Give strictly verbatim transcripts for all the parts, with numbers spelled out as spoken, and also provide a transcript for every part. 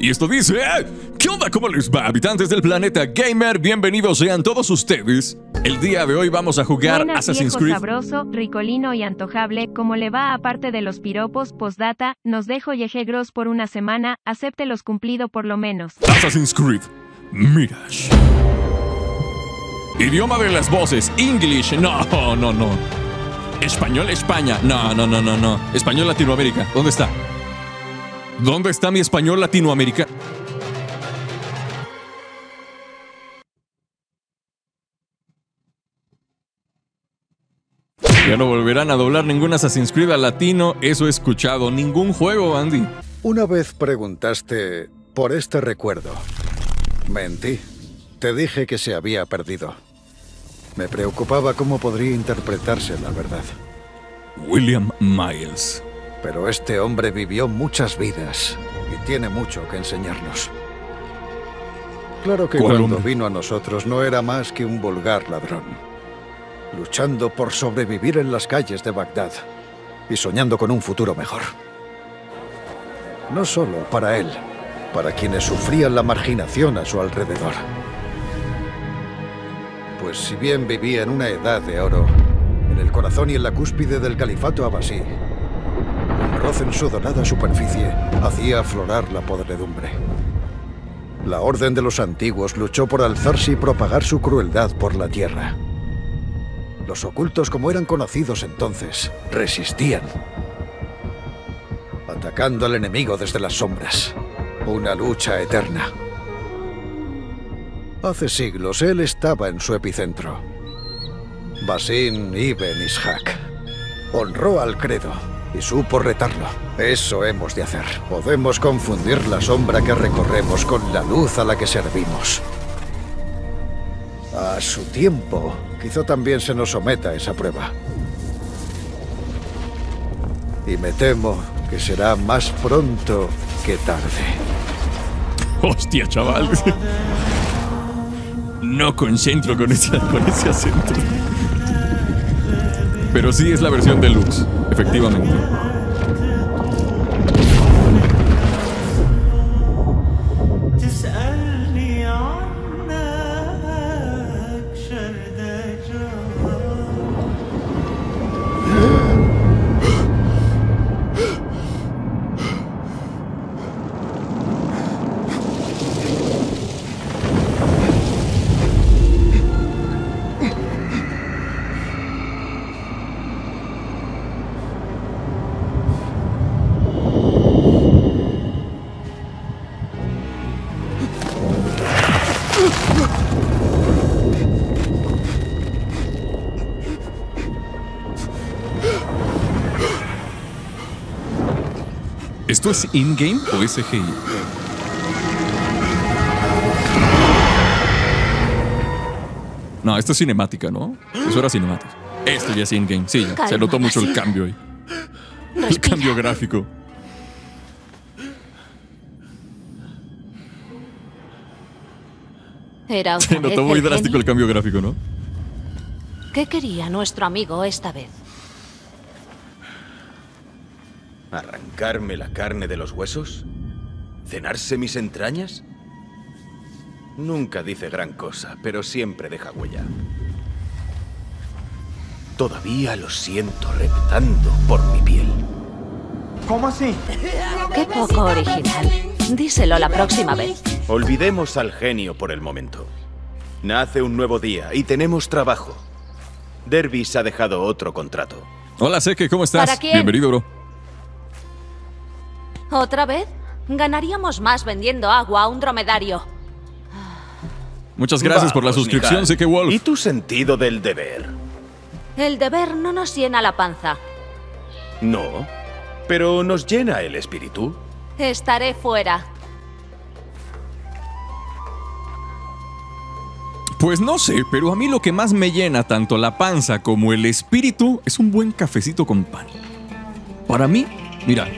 Y esto dice... ¿eh? ¿Qué onda? ¿Cómo les va, habitantes del planeta gamer? Bienvenidos sean todos ustedes. El día de hoy vamos a jugar Buenas, Assassin's Creed. Sabroso, ricolino y antojable. Como le va, aparte de los piropos, postdata, nos dejo yeje gros por una semana. Acéptelos cumplido por lo menos. Assassin's Creed Mirage. Idioma de las voces, English, no, no, no. Español España, no, no, no, no, no. Español Latinoamérica, ¿dónde está? ¿Dónde está mi español Latinoamérica? Ya no volverán a doblar ningún Assassin's Creed a latino, eso he escuchado. Ningún juego, Andy. Una vez preguntaste por este recuerdo. Mentí. Te dije que se había perdido. Me preocupaba cómo podría interpretarse la verdad. William Miles. Pero este hombre vivió muchas vidas y tiene mucho que enseñarnos. Claro que cuando hombre? vino a nosotros no era más que un vulgar ladrón, luchando por sobrevivir en las calles de Bagdad y soñando con un futuro mejor. No solo para él, para quienes sufrían la marginación a su alrededor. Pues si bien vivía en una edad de oro, en el corazón y en la cúspide del califato Abbasí, un roce en su dorada superficie hacía aflorar la podredumbre. La orden de los antiguos luchó por alzarse y propagar su crueldad por la tierra. Los ocultos, como eran conocidos entonces, resistían, atacando al enemigo desde las sombras. Una lucha eterna. Hace siglos él estaba en su epicentro. Basim Ibn Ishak honró al credo y supo retarlo. Eso hemos de hacer. Podemos confundir la sombra que recorremos con la luz a la que servimos. A su tiempo, quizá también se nos someta a esa prueba. Y me temo que será más pronto que tarde. ¡Hostia, chaval! No concentro con ese, con ese acento. Pero sí es la versión deluxe, efectivamente. ¿Esto es in-game o C G I? No, esto es cinemática, ¿no? Eso era cinemática. Esto ya es in-game, sí, ya. Se notó mucho el cambio ahí. El cambio gráfico. Era Se notó muy drástico el cambio gráfico, ¿no? ¿Qué quería nuestro amigo esta vez? ¿Arrancarme la carne de los huesos? ¿Cenarse mis entrañas? Nunca dice gran cosa, pero siempre deja huella. Todavía lo siento reptando por mi piel. ¿Cómo así? Qué poco original. Díselo la próxima vez. Olvidemos al genio por el momento. Nace un nuevo día y tenemos trabajo. Dervis ha dejado otro contrato. Hola, Seke, ¿cómo estás? ¿Para quién? Bienvenido, bro. ¿Otra vez? Ganaríamos más vendiendo agua a un dromedario. Muchas gracias Vamos, por la suscripción, Seke Wolf. ¿Y tu sentido del deber? El deber no nos llena la panza. No, pero nos llena el espíritu. Estaré fuera. Pues no sé, pero a mí lo que más me llena tanto la panza como el espíritu es un buen cafecito con pan. Para mí, mira...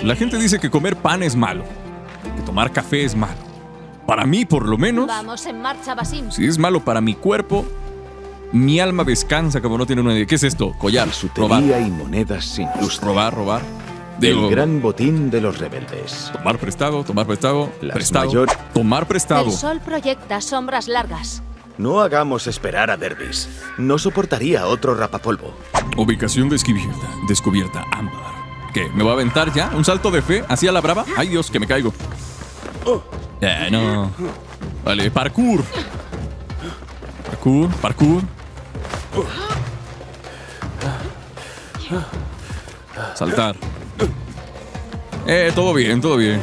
La gente dice que comer pan es malo, que tomar café es malo. Para mí, por lo menos, Vamos en marcha, Basim. Si es malo para mi cuerpo, mi alma descansa como no tiene una idea. ¿Qué es esto? Collar, robar. Y monedas sin robar, robar. Digo, el gran botín de los rebeldes. Tomar prestado, tomar prestado, Las prestado, mayor... tomar prestado. El sol proyecta sombras largas. No hagamos esperar a Dervis. No soportaría otro rapapolvo. Ubicación descubierta, descubierta, ámbar. ¿Qué? ¿Me va a aventar ya? ¿Un salto de fe? ¿Así a la brava? ¡Ay, Dios, que me caigo! Eh, no. Vale, parkour. Parkour, parkour. Saltar. Eh, todo bien, todo bien.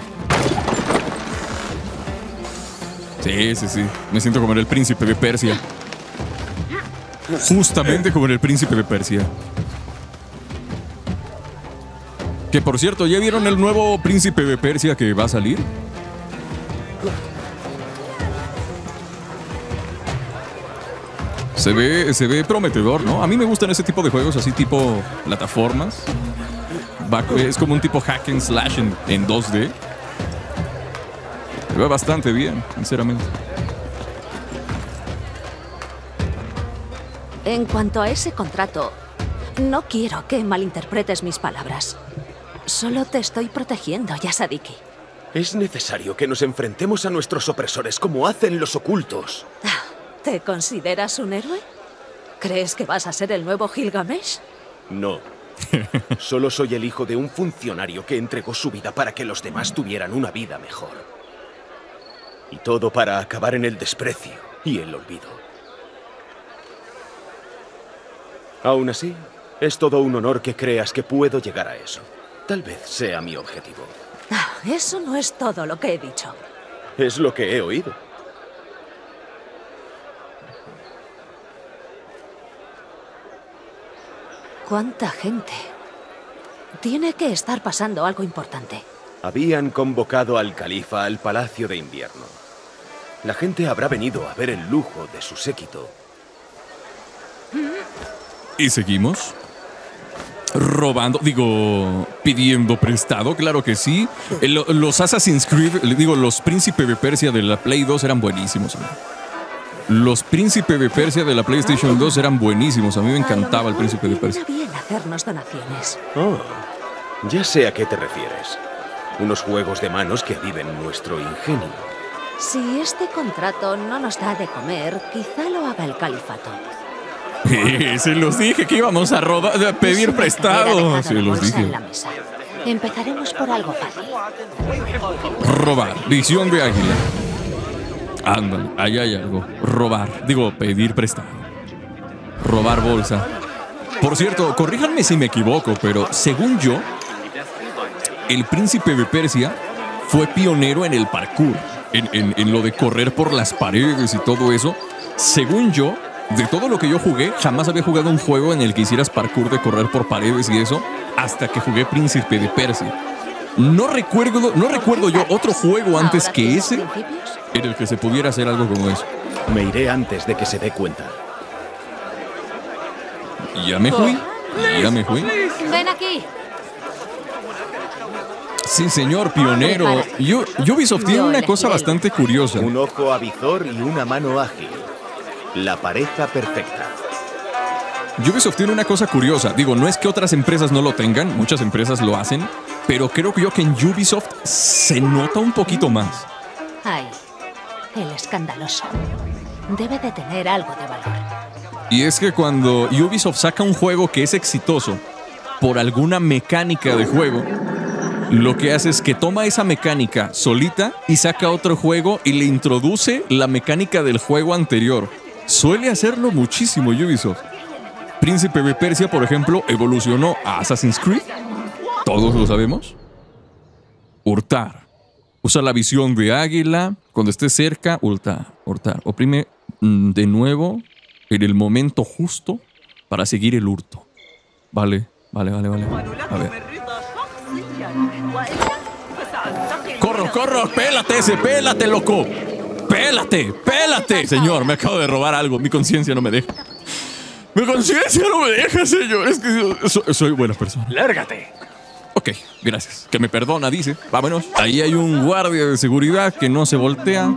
Sí, sí, sí. Me siento como en el Príncipe de Persia. Justamente como en el Príncipe de Persia. Que por cierto, ¿ya vieron el nuevo Príncipe de Persia que va a salir? Se ve, se ve prometedor, ¿no? A mí me gustan ese tipo de juegos, así tipo plataformas. Es como un tipo hack and slash en, en dos D. Se ve bastante bien, sinceramente. En cuanto a ese contrato, no quiero que malinterpretes mis palabras. Solo te estoy protegiendo, Yasadiki. Es necesario que nos enfrentemos a nuestros opresores como hacen los ocultos. ¿Te consideras un héroe? ¿Crees que vas a ser el nuevo Gilgamesh? No. Solo soy el hijo de un funcionario que entregó su vida para que los demás tuvieran una vida mejor. Y todo para acabar en el desprecio y el olvido. Aún así, es todo un honor que creas que puedo llegar a eso. Tal vez sea mi objetivo. Eso no es todo lo que he dicho. Es lo que he oído. ¿Cuánta gente? Tiene que estar pasando algo importante. Habían convocado al califa al Palacio de Invierno. La gente habrá venido a ver el lujo de su séquito. ¿Y seguimos? Robando, digo, pidiendo prestado, claro que sí. El, los Assassin's Creed, digo, los Príncipe de Persia de la Play dos eran buenísimos. Los Príncipe de Persia de la PlayStation dos eran buenísimos. A mí me encantaba el Príncipe de Persia. Bien hacernos donaciones. Oh, ya sé a qué te refieres. Unos juegos de manos que viven nuestro ingenio. Si este contrato no nos da de comer, quizá lo haga el califato. Sí, se los dije que íbamos a rodar, a pedir prestado. Se los dije. Empezaremos por algo fácil. Robar. Visión de águila. Ándale, ahí hay algo. Robar. Digo, pedir prestado. Robar bolsa. Por cierto, corríjanme si me equivoco, pero según yo, el Príncipe de Persia fue pionero en el parkour, en, en, en lo de correr por las paredes y todo eso. Según yo, de todo lo que yo jugué, jamás había jugado un juego en el que hicieras parkour de correr por paredes y eso, hasta que jugué Príncipe de Persia. No recuerdo, no recuerdo yo otro juego antes que ese en el que se pudiera hacer algo como eso. Me iré antes de que se dé cuenta. Ya me fui, ya me fui. Ven aquí. Sí, señor, pionero. Ubisoft tiene una cosa bastante curiosa. Un ojo avizor y una mano ágil. La pareja perfecta. Ubisoft tiene una cosa curiosa. Digo, no es que otras empresas no lo tengan. Muchas empresas lo hacen. Pero creo yo que en Ubisoft se nota un poquito más. Ay, el escandaloso. Debe de tener algo de valor. Y es que cuando Ubisoft saca un juego que es exitoso por alguna mecánica de juego, lo que hace es que toma esa mecánica solita y saca otro juego y le introduce la mecánica del juego anterior. Suele hacerlo muchísimo Ubisoft. Príncipe de Persia, por ejemplo, evolucionó a Assassin's Creed. Todos lo sabemos. Hurtar. Usa la visión de águila. Cuando esté cerca, hurtar. Hurtar. Oprime de nuevo en el momento justo para seguir el hurto. Vale, vale, vale, vale. A ver. Corro, corro. Pélate ese, pélate, loco. ¡Pélate! ¡Pélate! Señor, me acabo de robar algo. Mi conciencia no me deja. Mi conciencia no me deja, señor. Es que soy, soy buena persona. ¡Lárgate! Ok, gracias. Que me perdona, dice. Vámonos. Ahí hay un guardia de seguridad que no se voltea.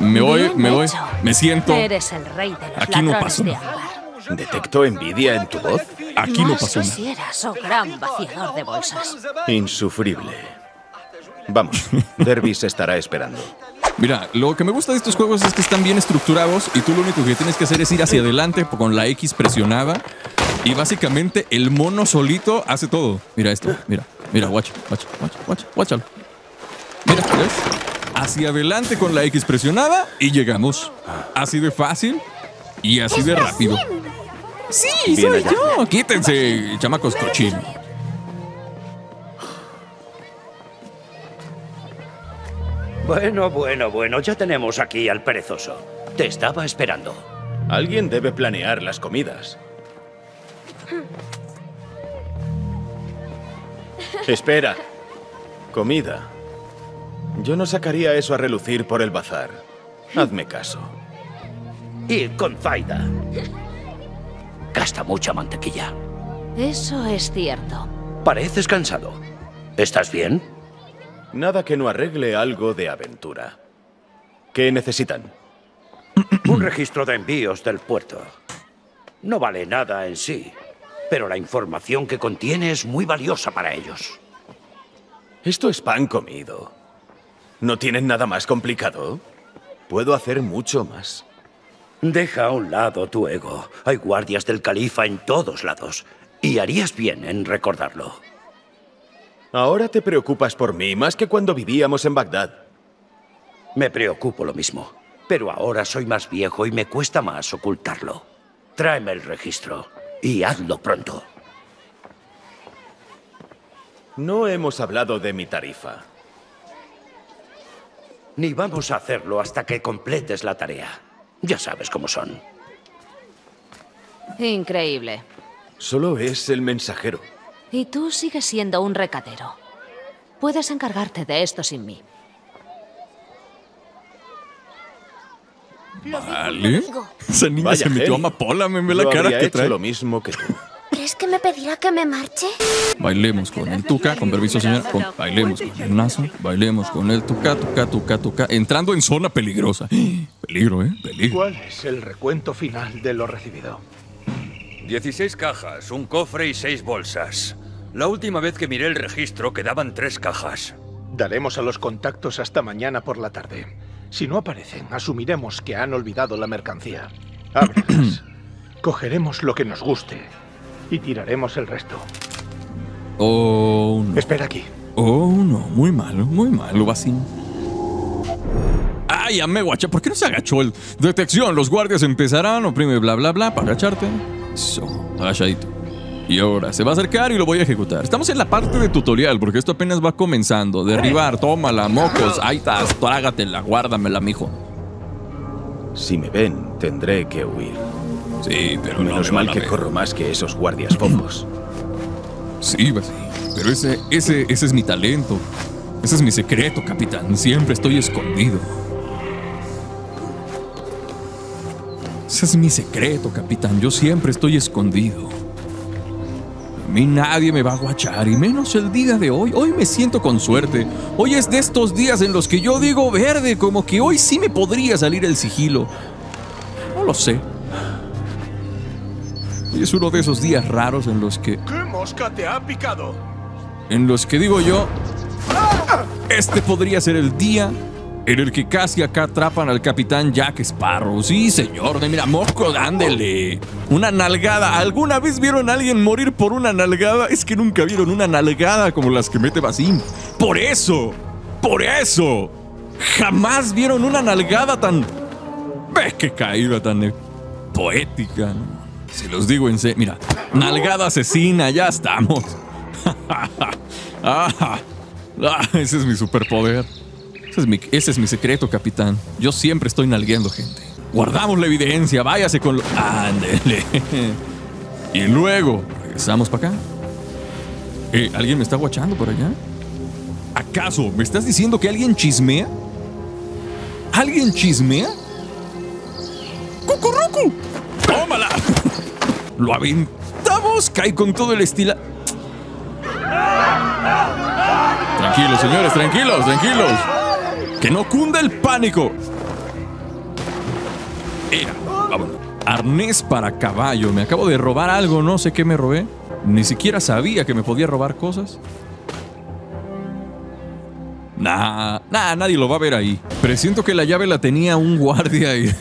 Me voy, me voy. Me siento. Aquí no paso. ¿Detecto envidia en tu voz? Aquí no pasó nada. Más quisieras, oh gran vaciador de bolsas. Insufrible. Vamos, Dervis estará esperando. Mira, lo que me gusta de estos juegos es que están bien estructurados y tú lo único que tienes que hacer es ir hacia adelante con la X presionada y básicamente el mono solito hace todo. Mira esto, mira, mira, guacha, guacha, guacha, guáchalo. Mira, ¿ves? Hacia adelante con la X presionada y llegamos. Así de fácil y así de rápido. ¡Sí, soy yo! ¡Quítense, chamacos cochinos! Bueno, bueno, bueno, ya tenemos aquí al perezoso. Te estaba esperando. Alguien debe planear las comidas. Espera. Comida. Yo no sacaría eso a relucir por el bazar. Hazme caso. Y con Zaida. Gasta mucha mantequilla. Eso es cierto. Pareces cansado. ¿Estás bien? Nada que no arregle algo de aventura. ¿Qué necesitan? Un registro de envíos del puerto. No vale nada en sí, pero la información que contiene es muy valiosa para ellos. Esto es pan comido. ¿No tienen nada más complicado? Puedo hacer mucho más. Deja a un lado tu ego. Hay guardias del califa en todos lados, y harías bien en recordarlo. Ahora te preocupas por mí más que cuando vivíamos en Bagdad. Me preocupo lo mismo, pero ahora soy más viejo y me cuesta más ocultarlo. Tráeme el registro y hazlo pronto. No hemos hablado de mi tarifa. Ni vamos a hacerlo hasta que completes la tarea. Ya sabes cómo son. Increíble. Solo es el mensajero. Y tú sigues siendo un recadero. Puedes encargarte de esto sin mí. Vale. Esa niña Vaya se metió a Mapola, me ve la cara que trae. Lo mismo que tú. ¿Crees que me pedirá que me marche? Bailemos con el tuca, con permiso señor. Con, bailemos con el nazo, bailemos con el tuca, tuca, tuca, tuca. Entrando en zona peligrosa. Peligro, ¿eh? Peligro. ¿Cuál es el recuento final de lo recibido? dieciséis cajas, un cofre y seis bolsas. La última vez que miré el registro quedaban tres cajas. Daremos a los contactos hasta mañana por la tarde. Si no aparecen, asumiremos que han olvidado la mercancía. Ábrelas. Cogeremos lo que nos guste y tiraremos el resto. Oh, no. Espera aquí. Oh, no. Muy malo, muy malo, Basim. ¡Ay, ame guacha! ¿Por qué no se agachó el...? Detección, los guardias empezarán, oprime bla bla bla para agacharte. Agachadito. Y ahora se va a acercar y lo voy a ejecutar. Estamos en la parte de tutorial porque esto apenas va comenzando. Derribar, tómala, mocos. Ahí está, trágatela, guárdamela, mijo. Si me ven, tendré que huir. Sí, pero menos no me mal que ver. Corro más que esos guardias fofos. Sí, pero ese, ese, ese es mi talento. Ese es mi secreto, capitán. Siempre estoy escondido. Ese es mi secreto, capitán. Yo siempre estoy escondido. A mí nadie me va a guachar, y menos el día de hoy. Hoy me siento con suerte. Hoy es de estos días en los que yo digo verde, como que hoy sí me podría salir el sigilo. No lo sé. Y es uno de esos días raros en los que... ¿Qué mosca te ha picado? En los que digo yo... Este podría ser el día... en el que casi acá atrapan al capitán Jack Sparrow. Sí, señor. Mira, mosco, ándele. Una nalgada. ¿Alguna vez vieron a alguien morir por una nalgada? Es que nunca vieron una nalgada como las que mete Basim. ¡Por eso! ¡Por eso! Jamás vieron una nalgada tan... ¡Ves qué caída tan poética! Se los digo en serio. Mira, nalgada asesina. Ya estamos. ah, ese es mi superpoder. Ese es, mi, ese es mi secreto, capitán. Yo siempre estoy nalgueando gente. Guardamos la evidencia, váyase con lo... ¡Ándele! Y luego, regresamos para acá. Eh, ¿alguien me está guachando por allá? ¿Acaso me estás diciendo que alguien chismea? ¿Alguien chismea? ¡Cucurrucu! ¡Tómala! Lo aventamos, cae con todo el estilo... Tranquilos, señores, tranquilos, tranquilos. ¡Que no cunda el pánico! ¡Era! ¡Vámonos! Arnés para caballo. Me acabo de robar algo, no sé qué me robé. Ni siquiera sabía que me podía robar cosas. Nah, nah, nadie lo va a ver ahí. Presiento que la llave la tenía un guardia ahí.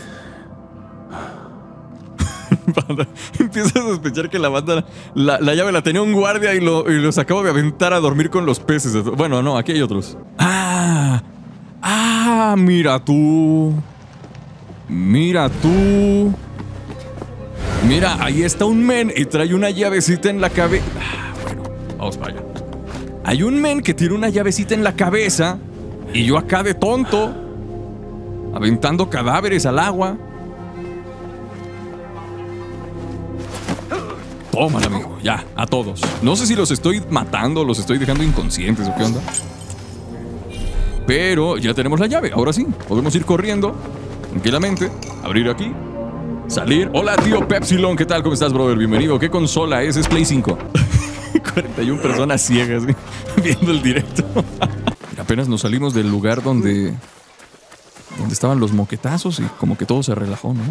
Empiezo a sospechar que la banda la, la llave la tenía un guardia y, lo, y los acabo de aventar a dormir con los peces. Bueno, no, aquí hay otros. ¡Ah! ¡Ah! Mira tú. Mira tú. Mira, ahí está un men y trae una llavecita en la cabeza. Ah, bueno, vamos para allá. Hay un men que tiene una llavecita en la cabeza y yo acá de tonto aventando cadáveres al agua. Toma, amigo, ya, a todos. No sé si los estoy matando, los estoy dejando inconscientes o qué onda. Pero ya tenemos la llave, ahora sí. Podemos ir corriendo tranquilamente, abrir aquí, salir. Hola, tío Pepsilon, ¿qué tal? ¿Cómo estás, brother? Bienvenido. ¿Qué consola es? Es Play cinco. cuarenta y una personas ciegas viendo el directo. Apenas nos salimos del lugar donde, donde estaban los moquetazos y como que todo se relajó, ¿no?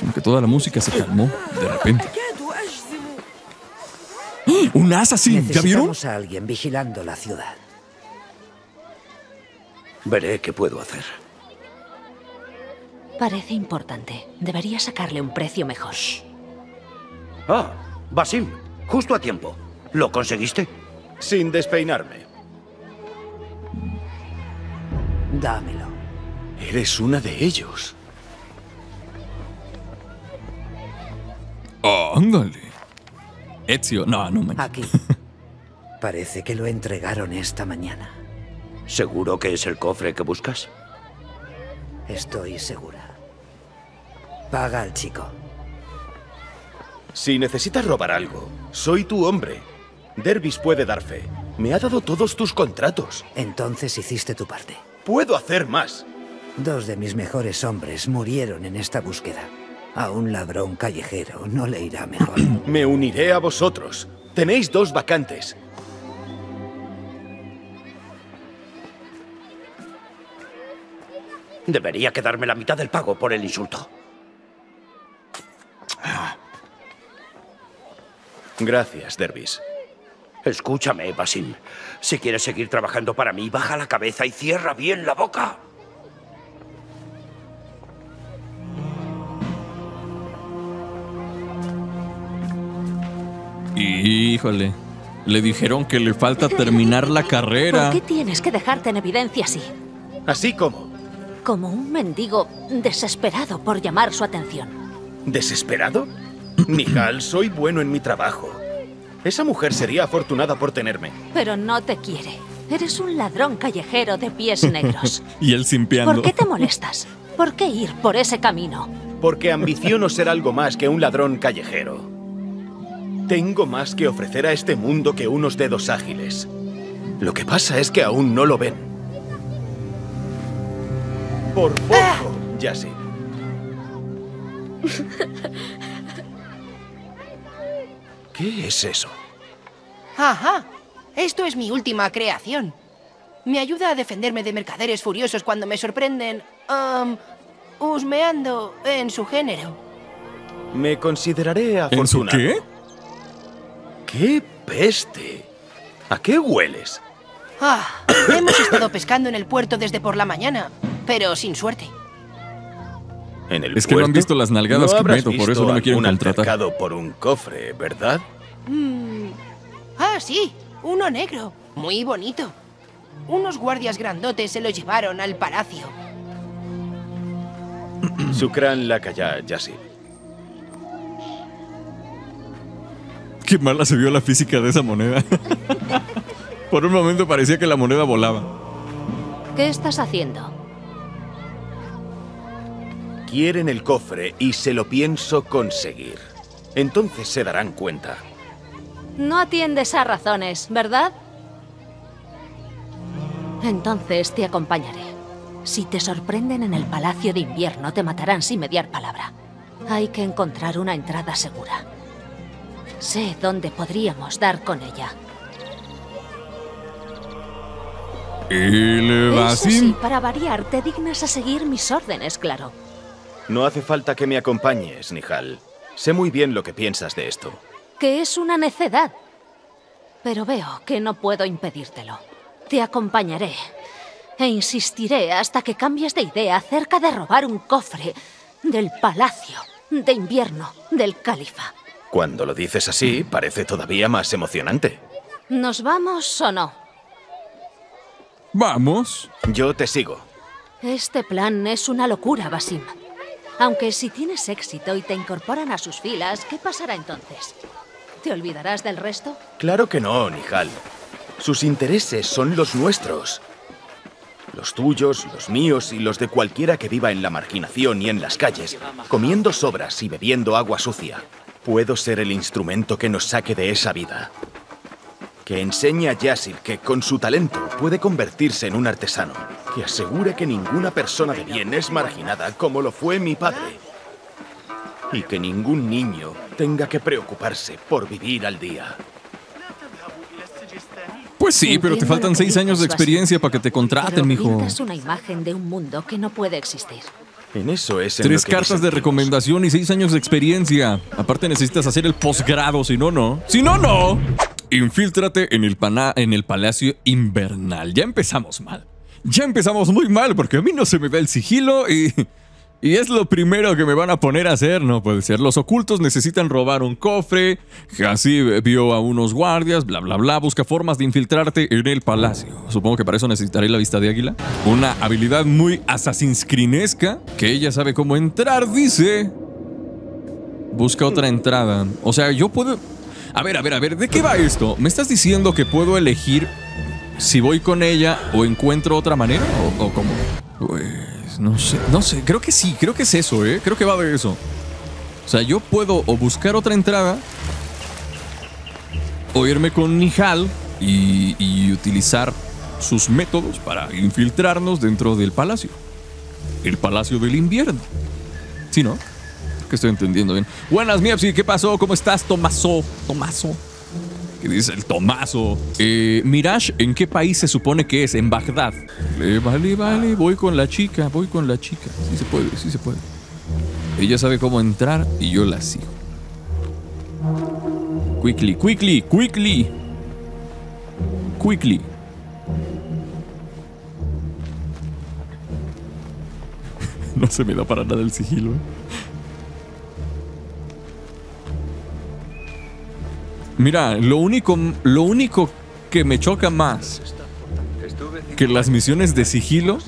Como que toda la música se calmó de repente. ¡Un asesino! ¿Ya vieron? Necesitamos a alguien vigilando la ciudad. Veré qué puedo hacer. Parece importante. Debería sacarle un precio mejor. Ah, Basim, justo a tiempo. ¿Lo conseguiste? Sin despeinarme. Dámelo. Eres una de ellos. Oh, ándale. Ezio, no, no manches. Aquí. Parece que lo entregaron esta mañana. ¿Seguro que es el cofre que buscas? Estoy segura. Paga al chico. Si necesitas robar algo, soy tu hombre. Dervis puede dar fe. Me ha dado todos tus contratos. Entonces hiciste tu parte. Puedo hacer más. Dos de mis mejores hombres murieron en esta búsqueda. A un ladrón callejero no le irá mejor. Me uniré a vosotros. Tenéis dos vacantes. Debería quedarme la mitad del pago por el insulto. Gracias, Dervis. Escúchame, Basim. Si quieres seguir trabajando para mí, baja la cabeza y cierra bien la boca. Híjole. Le dijeron que le falta terminar la carrera. ¿Por qué tienes que dejarte en evidencia así? ¿Así como? Como un mendigo desesperado por llamar su atención. ¿Desesperado? Nihal, soy bueno en mi trabajo. Esa mujer sería afortunada por tenerme. Pero no te quiere. Eres un ladrón callejero de pies negros. Y él simpeando. ¿Por qué te molestas? ¿Por qué ir por ese camino? Porque ambiciono ser algo más que un ladrón callejero. Tengo más que ofrecer a este mundo que unos dedos ágiles. Lo que pasa es que aún no lo ven. Por poco, ¡ah! Ya sé. ¿Qué es eso? Ajá, esto es mi última creación. Me ayuda a defenderme de mercaderes furiosos cuando me sorprenden, um, husmeando en su género. Me consideraré afortunado. ¿En su qué? ¡Qué peste! ¿A qué hueles? Ah, hemos estado pescando en el puerto desde por la mañana. Pero sin suerte. ¿En el es que puerto? No han visto las nalgadas no que meto, por eso no me quieren contratar. Por un cofre, ¿verdad? Mm. Ah, sí, uno negro, muy bonito. Unos guardias grandotes se lo llevaron al palacio. Sukran la calla, Yassi. Qué mala se vio la física de esa moneda. Por un momento parecía que la moneda volaba. ¿Qué estás haciendo? Quieren el cofre y se lo pienso conseguir. Entonces se darán cuenta. No atiendes a razones, ¿verdad? Entonces te acompañaré. Si te sorprenden en el Palacio de Invierno, te matarán sin mediar palabra. Hay que encontrar una entrada segura. Sé dónde podríamos dar con ella. Eso sí, para variar, te dignas a seguir mis órdenes, claro. No hace falta que me acompañes, Nihal. Sé muy bien lo que piensas de esto. Que es una necedad. Pero veo que no puedo impedírtelo. Te acompañaré e insistiré hasta que cambies de idea acerca de robar un cofre del Palacio de Invierno del Califa. Cuando lo dices así, parece todavía más emocionante. ¿Nos vamos o no? Vamos. Yo te sigo. Este plan es una locura, Basim. Aunque si tienes éxito y te incorporan a sus filas, ¿qué pasará entonces? ¿Te olvidarás del resto? Claro que no, Nihal. Sus intereses son los nuestros. Los tuyos, los míos y los de cualquiera que viva en la marginación y en las calles, comiendo sobras y bebiendo agua sucia. Puedo ser el instrumento que nos saque de esa vida. Que enseñe a Yasir que con su talento puede convertirse en un artesano. Que asegure que ninguna persona de bien es marginada como lo fue mi padre. Y que ningún niño tenga que preocuparse por vivir al día. Pues sí, pero te faltan seis años de experiencia para que te contraten, mijo. Es una imagen de un mundo que no puede existir. En eso es en Tres cartas de recomendación y seis años de experiencia. Aparte necesitas hacer el posgrado, si no, no. ¡Si no, no! Infíltrate en el, pana, en el Palacio Invernal. Ya empezamos mal. Ya empezamos muy mal porque a mí no se me da el sigilo y, y es lo primero que me van a poner a hacer. No puede ser. Los ocultos necesitan robar un cofre. Así vio a unos guardias, bla, bla, bla. Busca formas de infiltrarte en el palacio. Supongo que para eso necesitaré la vista de águila. Una habilidad muy Assassin's Creed-esca que ella sabe cómo entrar, dice. Busca otra entrada. O sea, yo puedo... A ver, a ver, a ver, ¿de qué va esto? ¿Me estás diciendo que puedo elegir si voy con ella o encuentro otra manera? ¿O, o cómo? Pues no sé, no sé, creo que sí, creo que es eso, ¿eh? Creo que va de eso. O sea, yo puedo o buscar otra entrada o irme con Nihal y, y utilizar sus métodos para infiltrarnos dentro del palacio. El Palacio del Invierno. ¿Sí, no? Que estoy entendiendo bien. Buenas, Miepsi, ¿qué pasó? ¿Cómo estás, Tomaso? Tomaso. ¿Qué dice el Tomaso? Eh, Mirage, ¿en qué país se supone que es? En Bagdad. Vale, vale, vale. Voy con la chica, voy con la chica. Sí se puede, sí se puede. Ella sabe cómo entrar y yo la sigo. Quickly, quickly, quickly. Quickly. No se me da para nada el sigilo, ¿eh? Mira, lo único, lo único que me choca más que las misiones de sigilo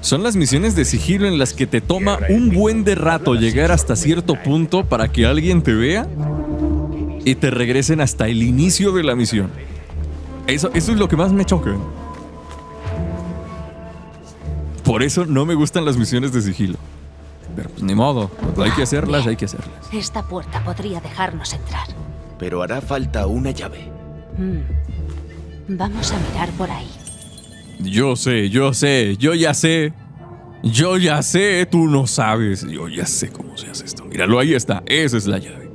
son las misiones de sigilo en las que te toma un buen de rato llegar hasta cierto punto para que alguien te vea y te regresen hasta el inicio de la misión. Eso, eso es lo que más me choca. Por eso no me gustan las misiones de sigilo. Pero pues ni modo, hay que hacerlas, hay que hacerlas. Esta puerta podría dejarnos entrar. Pero hará falta una llave. Mm. Vamos a mirar por ahí. Yo sé, yo sé, yo ya sé. Yo ya sé, tú no sabes. Yo ya sé cómo se hace esto. Míralo, ahí está. Esa es la llave.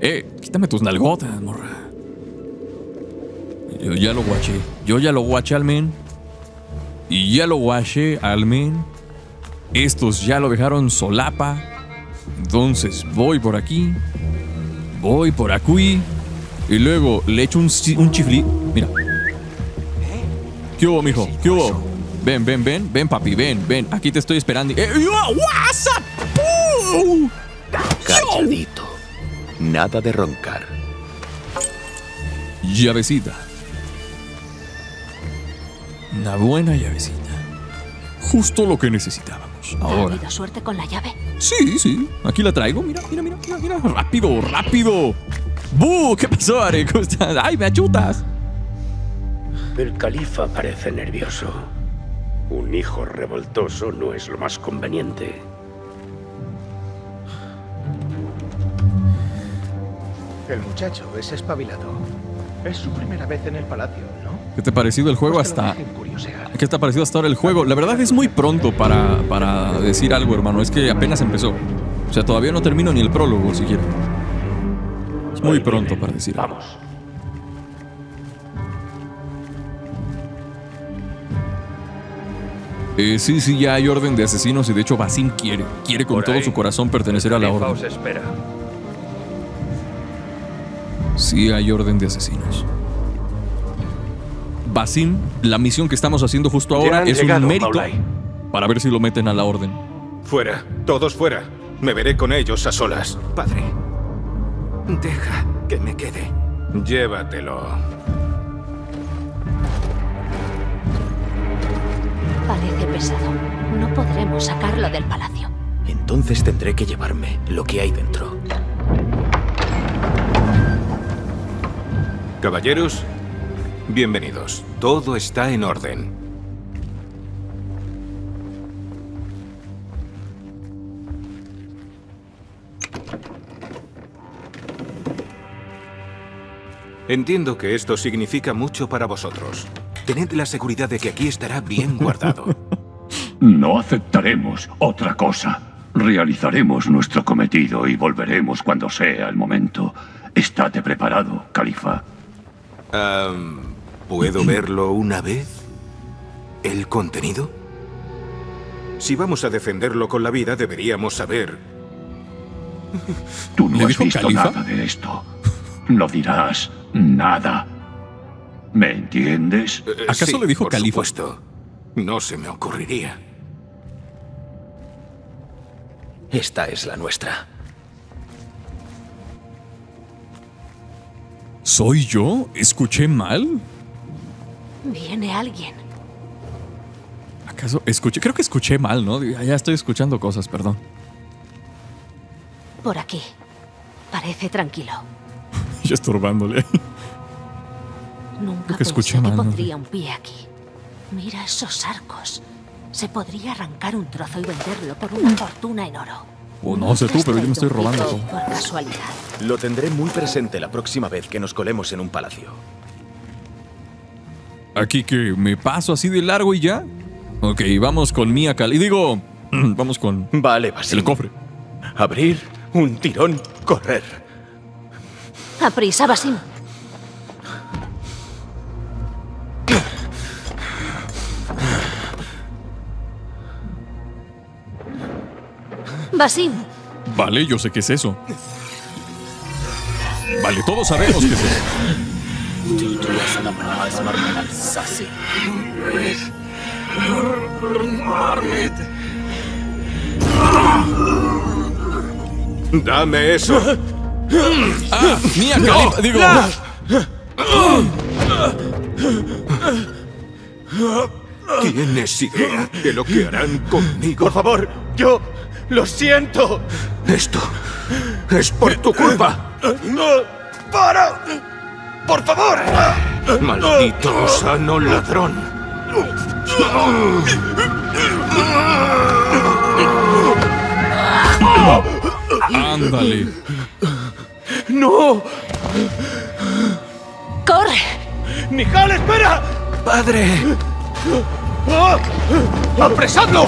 Eh, quítame tus nalgotas, morra. Yo ya lo guaché. Yo ya lo guaché al men. Y ya lo guaché al men. Estos ya lo dejaron solapa. Entonces voy por aquí. Voy por aquí y luego le echo un, un chiflí. Mira. ¿Qué hubo, mijo? ¿Qué hubo? Ven, ven, ven. Ven, papi, ven, ven. Aquí te estoy esperando. Eh, yo, calladito. Nada de roncar. Llavecita. Una buena llavecita. Justo lo que necesitábamos. ¿Has tenido suerte con la llave? Sí, sí. Aquí la traigo. Mira, mira, mira, mira, mira. Rápido, rápido. ¡Bú! ¿Qué pasó, Are? ¿Cómo estás? ¡Ay, me ayudas! El califa parece nervioso. Un hijo revoltoso no es lo más conveniente. El muchacho es espabilado. Es su primera vez en el palacio, ¿no? ¿Qué te ha parecido el juego hasta...? ¿Qué te ha parecido hasta ahora el juego? La verdad es muy pronto para, para decir algo, hermano. Es que apenas empezó. O sea, todavía no termino ni el prólogo, siquiera. Es muy pronto para decir algo. Vamos. Eh, sí, sí, ya hay orden de asesinos y de hecho Basim quiere, quiere con todo su corazón pertenecer a la orden. Os espera. Sí, hay orden de asesinos. Basim, la misión que estamos haciendo justo ahora es llegado, un mérito Maulay. Para ver si lo meten a la orden. Fuera, todos fuera. Me veré con ellos a solas. Padre, deja que me quede. Llévatelo. Parece pesado. No podremos sacarlo del palacio. Entonces tendré que llevarme lo que hay dentro. Caballeros, bienvenidos. Todo está en orden. Entiendo que esto significa mucho para vosotros. Tened la seguridad de que aquí estará bien guardado. No aceptaremos otra cosa. Realizaremos nuestro cometido y volveremos cuando sea el momento. Estate preparado, califa. Um, ¿Puedo verlo una vez? ¿El contenido? Si vamos a defenderlo con la vida, deberíamos saber. Tú no has visto califa? Nada de esto. No dirás nada. ¿Me entiendes? ¿Acaso sí, le dijo califa? Por supuesto. No se me ocurriría. Esta es la nuestra. ¿Soy yo? ¿Escuché mal? Viene alguien. ¿Acaso escuché? Creo que escuché mal, ¿no? Ya estoy escuchando cosas, perdón. Por aquí. Parece tranquilo. Ya estorbándole. Nunca pensé que pondría un pie aquí. Mira esos arcos. Se podría arrancar un trozo y venderlo por una fortuna en oro. Oh, no sé tú, pero yo me estoy robando. Por casualidad. Lo tendré muy presente la próxima vez que nos colemos en un palacio. Aquí que me paso así de largo y ya. Ok, vamos con Mia Cal. Y digo, vamos con... Vale, Basim. El cofre. Abrir, un tirón, correr. Aprisa, Basim. Basim. Vale, yo sé qué es eso. Vale, todos sabemos qué es eso. Dame eso. Ah, mía, no, Calif, digo. ¿Tienes idea de lo que harán conmigo? Por favor, yo... ¡Lo siento! Esto es por tu culpa. ¡No! ¡Para! ¡Por favor! ¡Maldito gusano ladrón! ¡Ándale! ¡No! ¡Corre! ¡Nihal, espera! ¡Padre! ¡Apresadlo!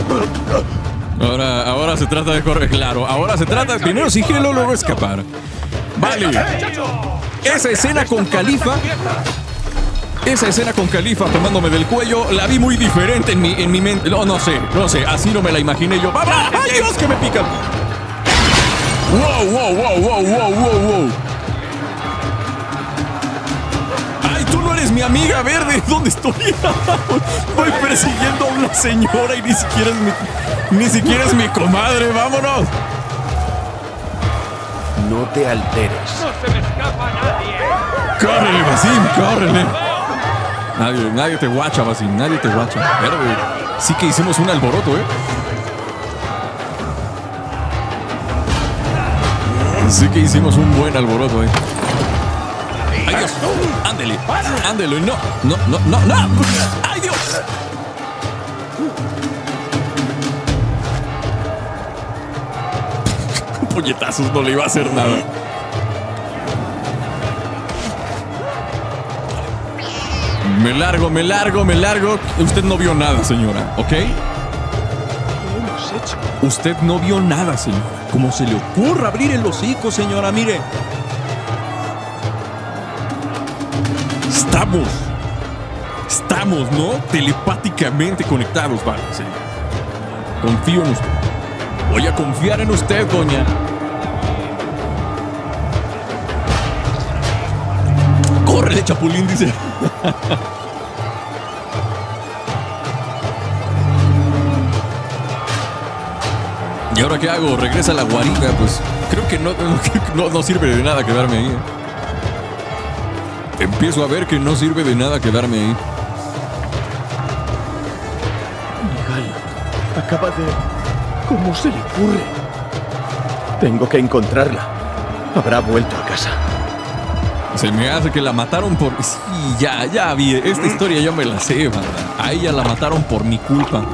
Ahora, ahora se trata de correr, claro. Ahora se trata de primero sigilo, luego escapar. Vale. Esa escena con Califa. Esa escena con Califa tomándome del cuello. La vi muy diferente en mi, en mi mente. No, no sé, no sé. Así no me la imaginé yo. ¡Vamos! ¡Ay, Dios, que me pican! ¡Wow, wow, wow, wow, wow, wow, wow! ¡Ay, tú no eres mi amiga verde! ¿Dónde estoy? Voy persiguiendo a una señora y ni siquiera es mi... Ni siquiera es mi comadre, vámonos. No te alteres. No se me escapa nadie. Córrele, Basim, córrele. Nadie, nadie te guacha, Basim, nadie te guacha. Pero sí que hicimos un alboroto, ¿eh? Sí que hicimos un buen alboroto, ¿eh? ¡Ay, Dios! ¡Ándele! ¡Ándele! ¡No! ¡No, no, no, no! ¡Ay, Dios! Puñetazos, no le iba a hacer nada. Me largo, me largo, me largo. Usted no vio nada, señora, ¿ok? Usted no vio nada, señora. ¿Cómo se le ocurre abrir el hocico, señora? Mire. Estamos. estamos, ¿no? Telepáticamente conectados, vale, sí. Confío en usted. Voy a confiar en usted, doña. ¡Córrele, Chapulín!, dice. ¿Y ahora qué hago? ¿Regresa a la guarida? Pues creo que no, no, no sirve de nada quedarme ahí. Empiezo a ver que no sirve de nada quedarme ahí. Nihal, acaba de... ¿Cómo se le ocurre? Tengo que encontrarla. Habrá vuelto a casa. Se me hace que la mataron por... Sí, ya, ya vi. Esta historia yo me la sé, man. A ella la mataron por mi culpa.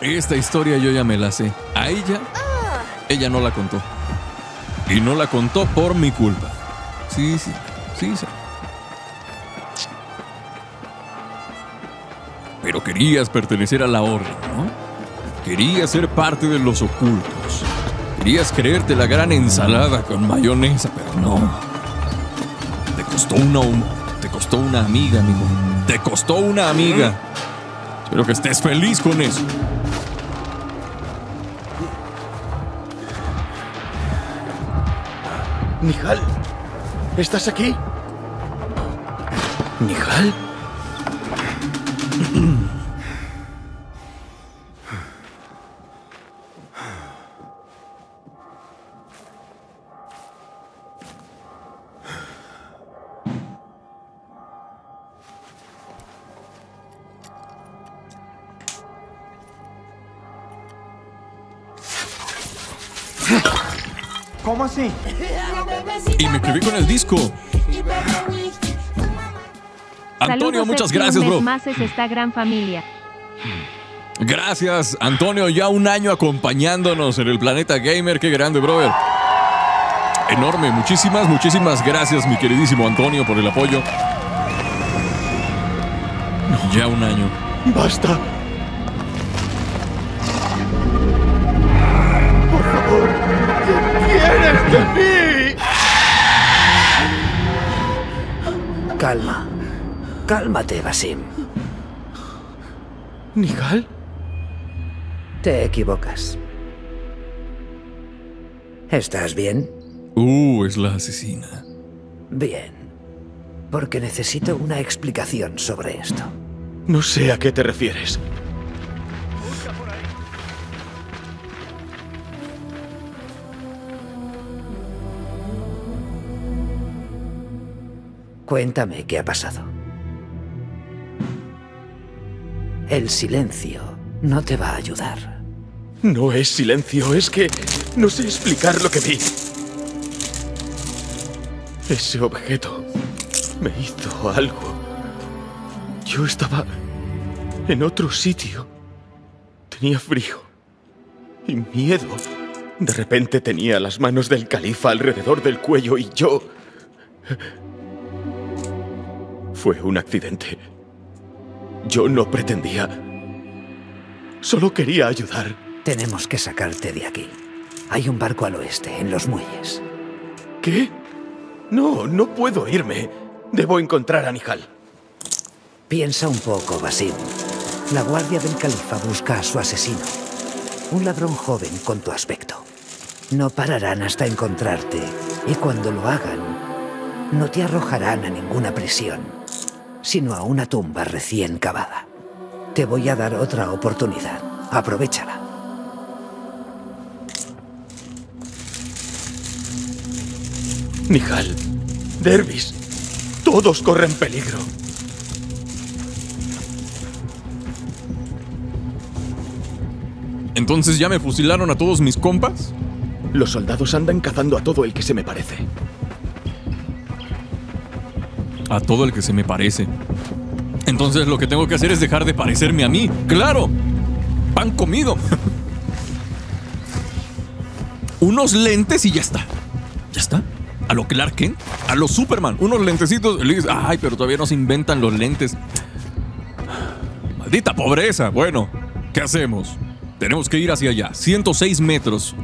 Esta historia yo ya me la sé. A ella... Ella no la contó. Y no la contó por mi culpa. Sí, sí, sí, sí. Pero querías pertenecer a la orden, ¿no? Querías ser parte de los ocultos. Querías creerte la gran ensalada con mayonesa, pero no. Te costó una, te costó una amiga, amigo. Te costó una amiga. Espero que estés feliz con eso. Nihal, ¿estás aquí? ¿Nihal? ¿Cómo así? Y me escribí con el disco. Antonio, muchas gracias, bro. Más es esta gran familia. Gracias, Antonio. Ya un año acompañándonos en el Planeta Gamer. Qué grande, brother. Enorme. Muchísimas, muchísimas gracias, mi queridísimo Antonio, por el apoyo. No. Ya un año. Basta. Por favor, ¿qué quieres de mí? Calma. Cálmate, Basim. ¿Nihal? Te equivocas. ¿Estás bien? Uh, es la asesina. Bien. Porque necesito una explicación sobre esto. No sé a qué te refieres. Cuéntame qué ha pasado. El silencio no te va a ayudar. No es silencio, es que no sé explicar lo que vi. Ese objeto me hizo algo. Yo estaba en otro sitio. Tenía frío y miedo. De repente tenía las manos del califa alrededor del cuello y yo... Fue un accidente. Yo no pretendía. Solo quería ayudar. Tenemos que sacarte de aquí. Hay un barco al oeste, en los muelles. ¿Qué? No, no puedo irme. Debo encontrar a Nihal. Piensa un poco, Basim. La guardia del califa busca a su asesino. Un ladrón joven con tu aspecto. No pararán hasta encontrarte. Y cuando lo hagan, no te arrojarán a ninguna prisión, sino a una tumba recién cavada. Te voy a dar otra oportunidad. Aprovéchala. Nihal, Dervis, todos corren peligro. ¿Entonces ya me fusilaron a todos mis compas? Los soldados andan cazando a todo el que se me parece. A todo el que se me parece. Entonces lo que tengo que hacer es dejar de parecerme a mí. ¡Claro! ¡Pan comido! Unos lentes y ya está. ¿Ya está? A lo Clark Kent, a lo Superman. Unos lentecitos. Ay, pero todavía no se inventan los lentes. Maldita pobreza. Bueno, ¿qué hacemos? Tenemos que ir hacia allá. ciento seis metros.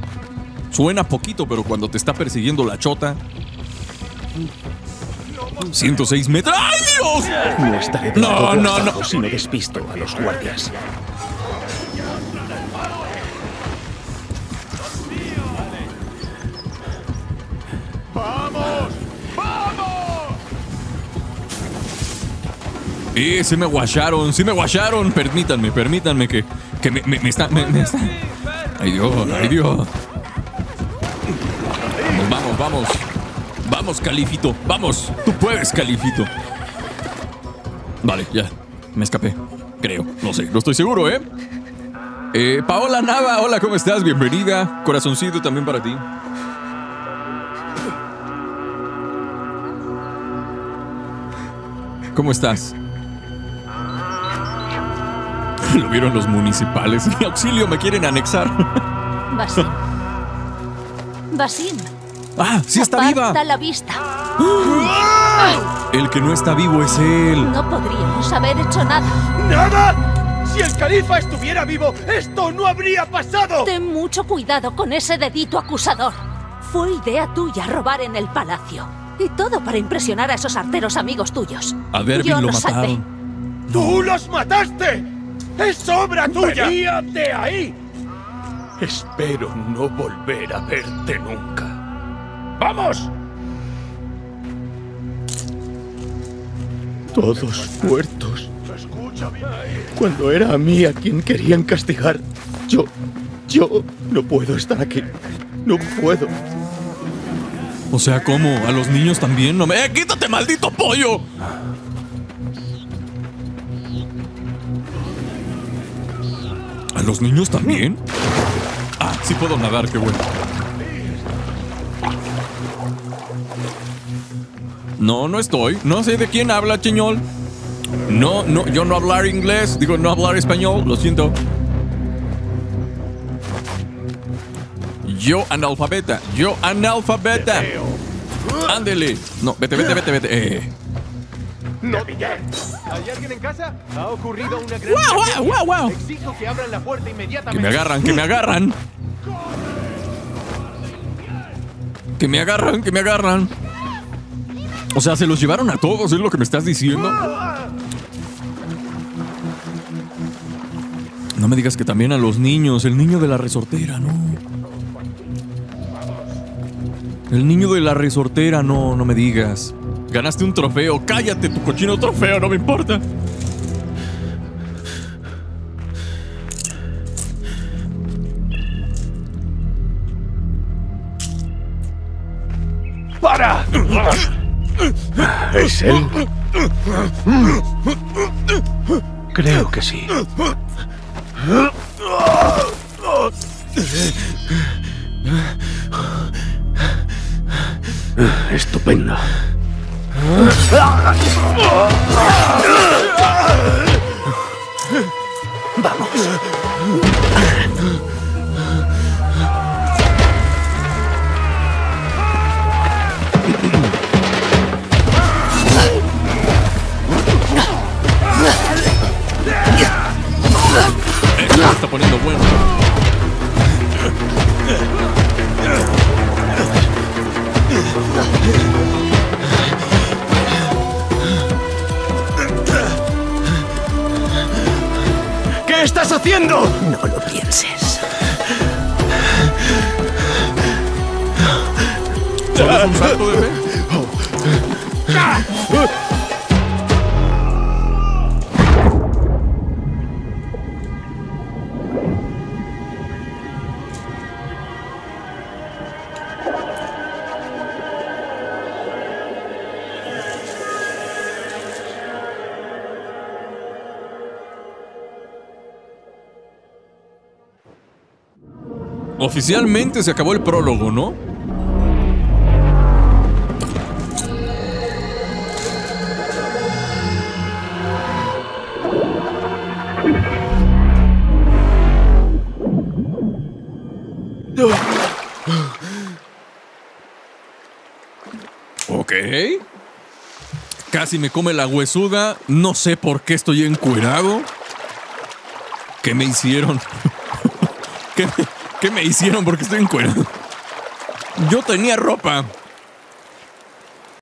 Suena poquito, pero cuando te está persiguiendo la chota... ciento seis metros. ¡Ay, Dios! No estaré de no, no, no. Si no despisto a los guardias. ¡Vamos! ¡Vamos! Eh, se me guacharon, se me guacharon. Permítanme, permítanme que, que me, me, me está. Me, me está. Ay, Dios, ay, Dios. Vamos, vamos, vamos. Vamos, Califito, vamos. Tú puedes, Califito. Vale, ya. Me escapé. Creo. No sé, no estoy seguro, ¿eh? eh Paola Nava, hola, ¿cómo estás? Bienvenida. Corazoncito también para ti. ¿Cómo estás? Lo vieron los municipales. ¡Mi auxilio! Me quieren anexar. Basim. Basim. ¡Ah! ¡Sí está viva! ¡Aparta la vista! ¡Ah! El que no está vivo es él. No podríamos haber hecho nada. ¡Nada! Si el califa estuviera vivo, esto no habría pasado. Ten mucho cuidado con ese dedito acusador. Fue idea tuya robar en el palacio. Y todo para impresionar a esos arteros amigos tuyos. A ver, yo los salvé. No. ¡Tú los mataste! ¡Es obra tuya! ¡Veníate ahí! Espero no volver a verte nunca. ¡Vamos! Todos muertos. Cuando era a mí a quien querían castigar. Yo... Yo no puedo estar aquí. No puedo. O sea, ¿cómo? ¿A los niños también? ¡No me... ¡Eh, quítate, maldito pollo! ¿A los niños también? Ah, sí puedo nadar, qué bueno. No, no estoy. No sé de quién habla, chiñol. No, no, yo no hablar inglés. Digo, no hablar español. Lo siento. Yo analfabeta, yo analfabeta. Ándele. No, vete, vete, vete, vete. Eh. No. ¿Hay alguien en casa? Ha ocurrido una gran... ¡Wow, wow, wow, wow! Exijo que abran la puerta inmediatamente. Que me agarran, que me agarran. Que me agarran, que me agarran. O sea, se los llevaron a todos, es lo que me estás diciendo. No me digas que también a los niños. El niño de la resortera, no. El niño de la resortera, no, no me digas. Ganaste un trofeo. Cállate, tu cochino trofeo, no me importa. ¡Para! ¿Es él? Creo que sí. Estupendo. Vamos. Esto se está poniendo bueno. ¿Qué estás haciendo? No lo pienses. ¿Solo es un salto de fe? ¡Ah! Oficialmente se acabó el prólogo, ¿no? Ok. Casi me come la huesuda. No sé por qué estoy encuerado. ¿Qué me hicieron? ¿Qué me... ¿Qué me hicieron? Porque estoy encuerado. Yo tenía ropa.